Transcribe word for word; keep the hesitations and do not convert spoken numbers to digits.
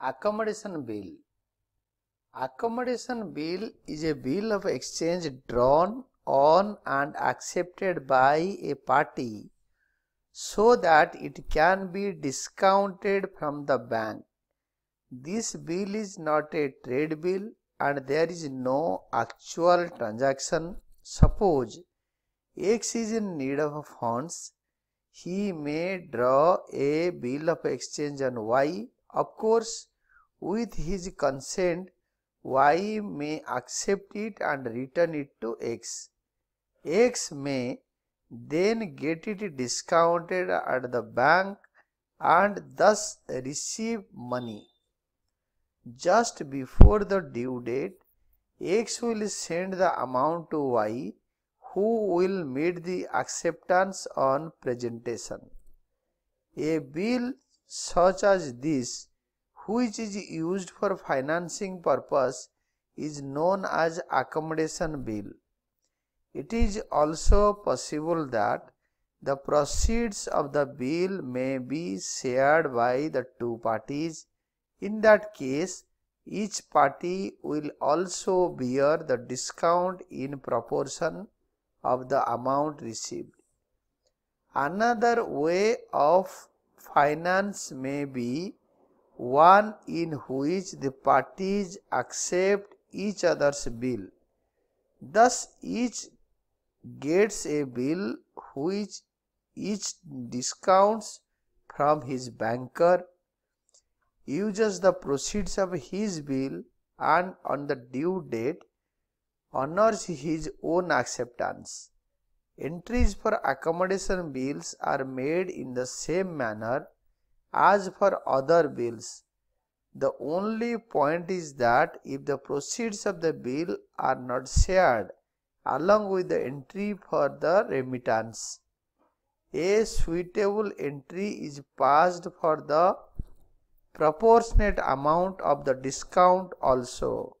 Accommodation bill. Accommodation bill is a bill of exchange drawn on and accepted by a party so that it can be discounted from the bank. This bill is not a trade bill and there is no actual transaction. Suppose X is in need of funds. He may draw a bill of exchange on Y. Of course, with his consent, Y may accept it and return it to X. X may then get it discounted at the bank and thus receive money. Just before the due date, X will send the amount to Y, who will meet the acceptance on presentation. A bill such as this, which is used for financing purpose, is known as accommodation bill. It is also possible that the proceeds of the bill may be shared by the two parties. In that case, each party will also bear the discount in proportion of the amount received. Another way of finance may be one in which the parties accept each other's bill. Thus, each gets a bill which each discounts from his banker, uses the proceeds of his bill, and on the due date honors his own acceptance. Entries for accommodation bills are made in the same manner as for other bills. The only point is that if the proceeds of the bill are not shared along with the entry for the remittance, a suitable entry is passed for the proportionate amount of the discount also.